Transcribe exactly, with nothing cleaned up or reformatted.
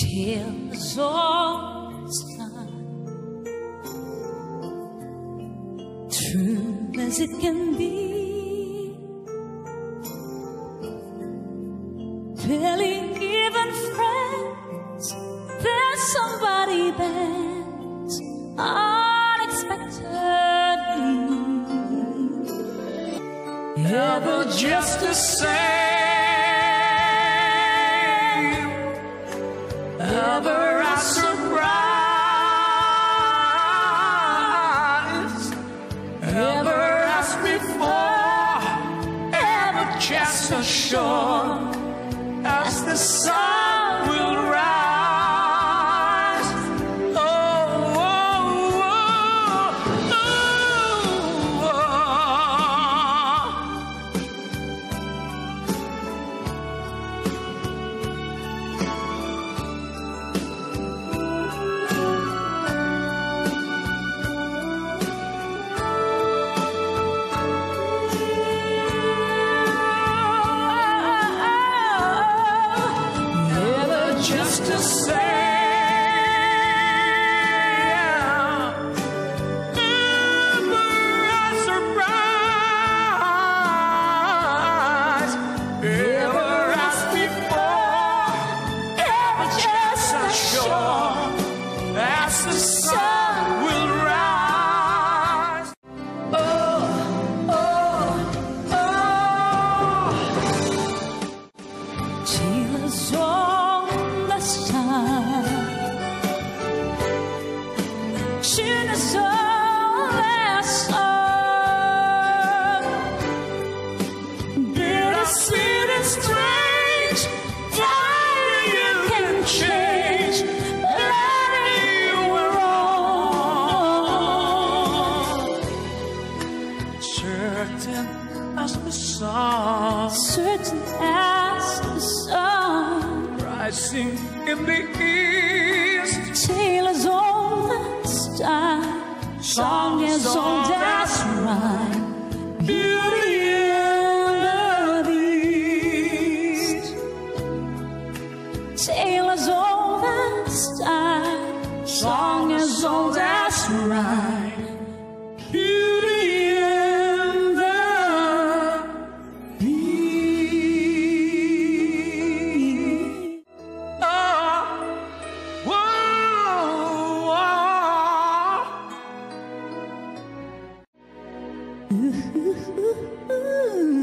chills on its tongue, true as it can be, telling even friends there's somebody that's unexpectedly ever just the same. Ever a surprise, ever as before, ever just as sure as the sun will rise. Oh, oh, oh, oh, oh. Just the same, ever a surprise, ever as before, ever just as sure as the sun will rise. Oh, oh, oh, she was all. She was all last song. Bittersweet and strange, finally you can change. Lately you were wrong. Certain as the sun, certain as the sun, rising in the east. Sailors on the Song, song is on that's right. Beauty and the Beast. Sailors on that side. Song is on that's right. Beauty and the Beast. Oh, whoa. Ooh, ooh, ooh, ooh.